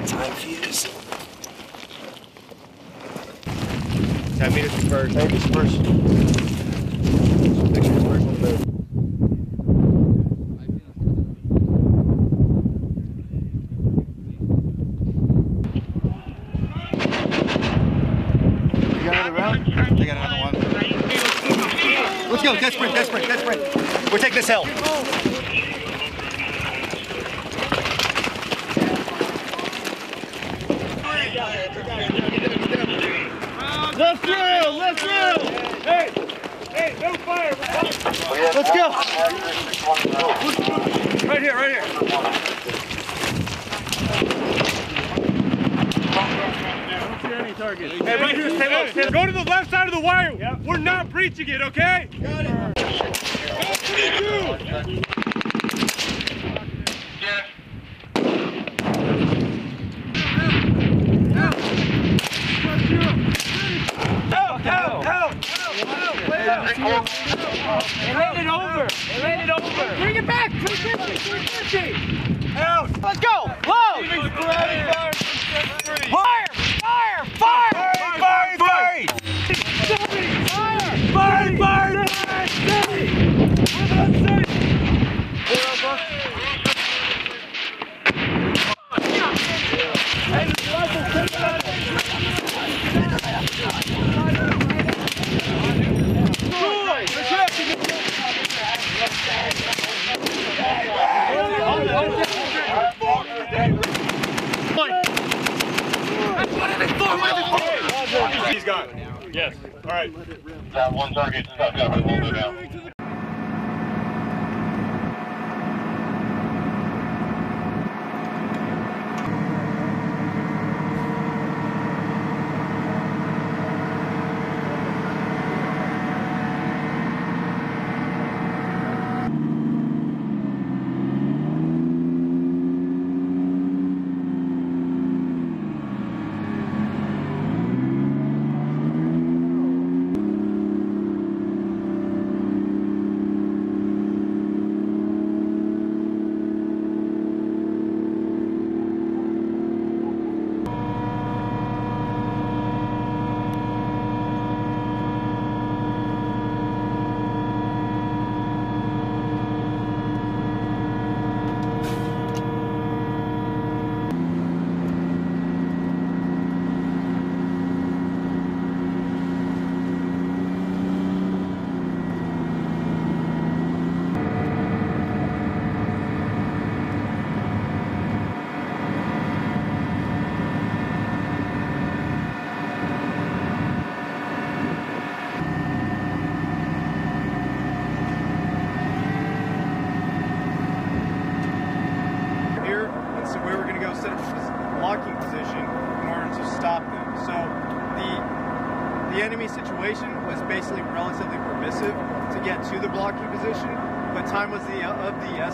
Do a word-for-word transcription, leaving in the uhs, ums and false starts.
bad time for you to see. ten meters from first. ten meters from first. Picture first on the boat. Dead sprint, dead sprint, dead sprint. We'll take this hill. Left through, left through. Hey, hey, no fire. Let's go. Right here, right here. Don't see any targets. Hey, right here, stay low, stay low. Go to the left side of the wire. Yep. We're not breaching it, okay? Got it. Yeah. Help, help, help, help, help, help. It landed over. It landed over. Bring it back. three fifty, three fifty. Out. Let's go. Low. Fire, fire, fire. Fire, fire, fire. Fire, fire. He's got it. Yes. All right. That one target stuck up a little bit now. Basically relatively permissive to get to the blocking position, but time was the, uh, of the essence.